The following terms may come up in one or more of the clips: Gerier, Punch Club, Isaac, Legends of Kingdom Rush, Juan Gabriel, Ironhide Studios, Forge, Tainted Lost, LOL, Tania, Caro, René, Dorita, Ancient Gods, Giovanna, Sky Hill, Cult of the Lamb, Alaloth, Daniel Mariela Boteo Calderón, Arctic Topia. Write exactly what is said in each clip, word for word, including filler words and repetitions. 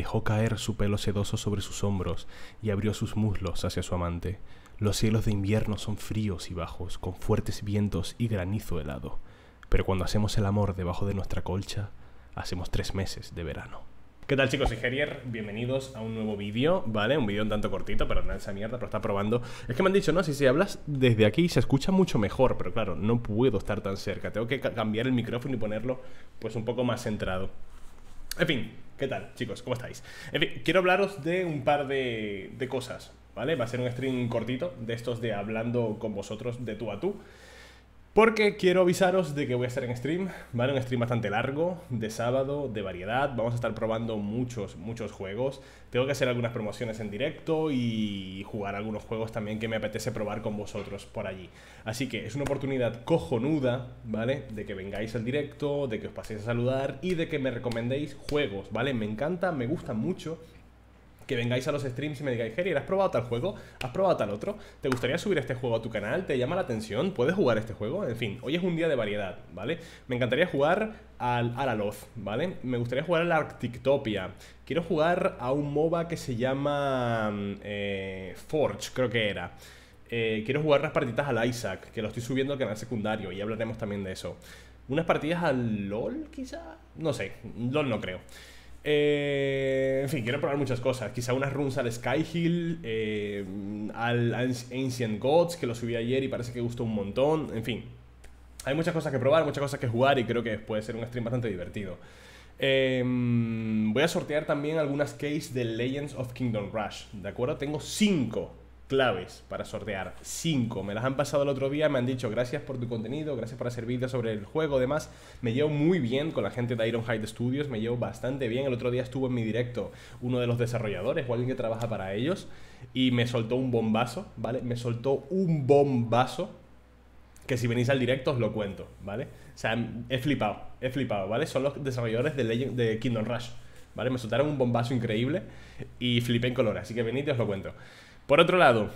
dejó caer su pelo sedoso sobre sus hombros y abrió sus muslos hacia su amante. Los cielos de invierno son fríos y bajos, con fuertes vientos y granizo helado, pero cuando hacemos el amor debajo de nuestra colcha, hacemos tres meses de verano. ¿Qué tal, chicos? Soy Gerier, bienvenidos a un nuevo vídeo, ¿vale? Un vídeo un tanto cortito, perdonad esa mierda, pero está probando. Es que me han dicho, no, si se hablas desde aquí se escucha mucho mejor, pero claro, no puedo estar tan cerca. Tengo que cambiar el micrófono y ponerlo pues un poco más centrado. En fin, ¿qué tal, chicos? ¿Cómo estáis? En fin, quiero hablaros de un par de, de cosas, ¿vale? Va a ser un stream cortito de estos de hablando con vosotros de tú a tú. Porque quiero avisaros de que voy a estar en stream, ¿vale? Un stream bastante largo, de sábado, de variedad. Vamos a estar probando muchos, muchos juegos. Tengo que hacer algunas promociones en directo y jugar algunos juegos también que me apetece probar con vosotros por allí. Así que es una oportunidad cojonuda, ¿vale? De que vengáis al directo, de que os paséis a saludar y de que me recomendéis juegos, ¿vale? Me encanta, me gusta mucho que vengáis a los streams y me digáis, Gerier, ¿has probado tal juego? ¿Has probado tal otro? ¿Te gustaría subir este juego a tu canal? ¿Te llama la atención? ¿Puedes jugar este juego? En fin, hoy es un día de variedad, ¿vale? Me encantaría jugar al Alaloth, ¿vale? Me gustaría jugar al Arctic Topia. Quiero jugar a un MOBA que se llama eh, Forge, creo que era. Eh, quiero jugar unas partiditas al Isaac, que lo estoy subiendo al canal secundario y hablaremos también de eso. ¿Unas partidas al LOL, quizá? No sé, LOL no creo. Eh, en fin, quiero probar muchas cosas. Quizá unas runs al Sky Hill, eh, al Ancient Gods, que lo subí ayer y parece que gustó un montón. En fin, hay muchas cosas que probar, muchas cosas que jugar y creo que puede ser un stream bastante divertido. Eh, voy a sortear también algunas keys de Legends of Kingdom Rush, ¿de acuerdo? Tengo cinco claves para sortear, cinco, me las han pasado el otro día, me han dicho gracias por tu contenido, gracias por hacer vídeos sobre el juego, demás. Me llevo muy bien con la gente de Ironhide Studios, me llevo bastante bien. El otro día estuvo en mi directo uno de los desarrolladores o alguien que trabaja para ellos y me soltó un bombazo, ¿vale? Me soltó un bombazo que si venís al directo os lo cuento, ¿vale? O sea, he flipado, he flipado, ¿vale? Son los desarrolladores de, Legend, de Kingdom Rush, ¿vale? Me soltaron un bombazo increíble y flipé en color, así que venid y os lo cuento. Por otro lado,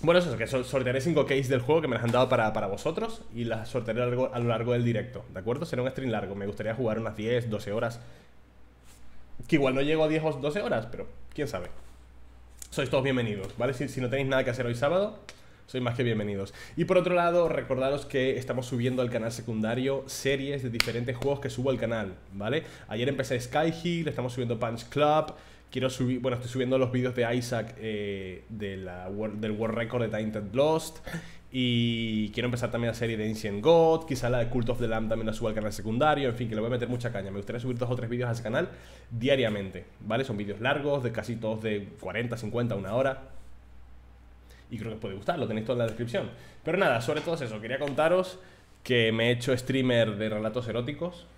bueno, eso es que sortearé cinco keys del juego que me las han dado para, para vosotros y las sortearé a lo, largo, a lo largo del directo, ¿de acuerdo? Será un stream largo, me gustaría jugar unas diez, doce horas, que igual no llego a diez o doce horas, pero quién sabe. Sois todos bienvenidos, ¿vale? Si, si no tenéis nada que hacer hoy sábado, sois más que bienvenidos. Y por otro lado, recordaros que estamos subiendo al canal secundario series de diferentes juegos que subo al canal, ¿vale? Ayer empecé Sky Hill, estamos subiendo Punch Club. Quiero subir, bueno, estoy subiendo los vídeos de Isaac eh, de la, del World Record de Tainted Lost. Y quiero empezar también la serie de Ancient God. Quizá la de Cult of the Lamb también la suba al canal secundario. En fin, que le voy a meter mucha caña. Me gustaría subir dos o tres vídeos a ese canal diariamente, ¿vale? Son vídeos largos, de casi todos de cuarenta, cincuenta, una hora. Y creo que os puede gustar, lo tenéis todo en la descripción. Pero nada, sobre todo eso, quería contaros que me he hecho streamer de relatos eróticos.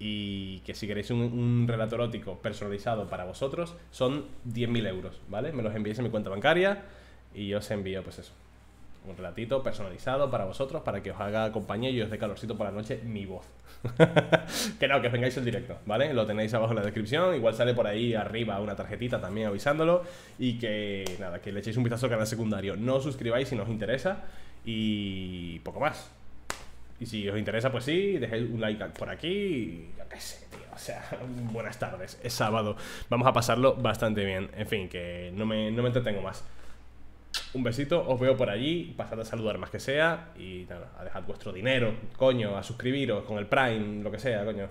Y que si queréis un, un relato erótico personalizado para vosotros, son diez mil euros, ¿vale? Me los enviéis en mi cuenta bancaria y yo os envío, pues eso, un relatito personalizado para vosotros, para que os haga compañía y os dé calorcito por la noche mi voz. Que no, que os vengáis el directo, ¿vale? Lo tenéis abajo en la descripción, igual sale por ahí arriba una tarjetita también avisándolo. Y que, nada, que le echéis un vistazo al canal secundario. No os suscribáis si no os interesa y poco más. Y si os interesa, pues sí, dejéis un like por aquí y yo qué sé, tío. O sea, buenas tardes, es sábado, vamos a pasarlo bastante bien. En fin, que no me, no me entretengo más. Un besito, os veo por allí, pasad a saludar más que sea. Y nada, a dejar vuestro dinero, coño, a suscribiros con el Prime, lo que sea, coño.